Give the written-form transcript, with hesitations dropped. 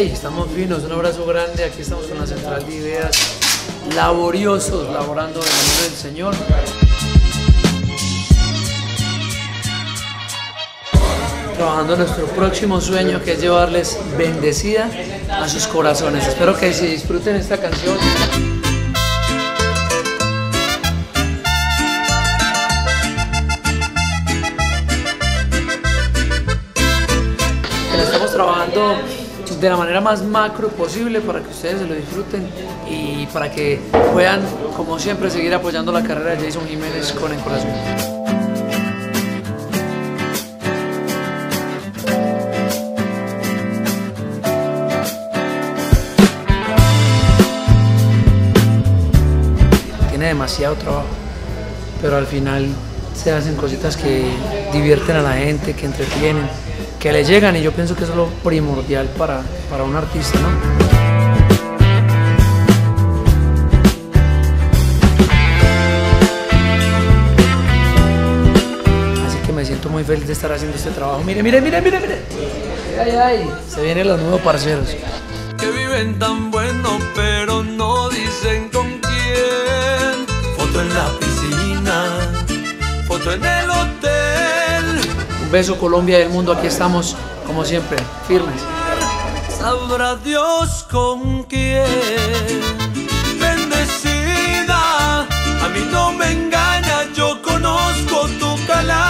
Hey, estamos finos, un abrazo grande. Aquí estamos con la Central de Ideas, laboriosos, laborando en el nombre del Señor. Trabajando nuestro próximo sueño, que es llevarles Bendecida a sus corazones. Espero que se disfruten esta canción. La estamos trabajando de la manera más macro posible para que ustedes se lo disfruten y para que puedan, como siempre, seguir apoyando la carrera de Yeison Jiménez con el corazón. Tiene demasiado trabajo, pero al final se hacen cositas que divierten a la gente, que entretienen, que le llegan, y yo pienso que eso es lo primordial para un artista, ¿no? Así que me siento muy feliz de estar haciendo este trabajo. Mire, mire, mire, mire, mire. Ay, ay, se vienen los nuevos parceros. Que viven tan bueno, pero no dicen con quién. Foto en la piscina, foto en el hotel. Un beso, Colombia y el mundo, aquí estamos, como siempre, firmes. Sabrá Dios con quién. Bendecida, a mí no me engaña, yo conozco tu calor.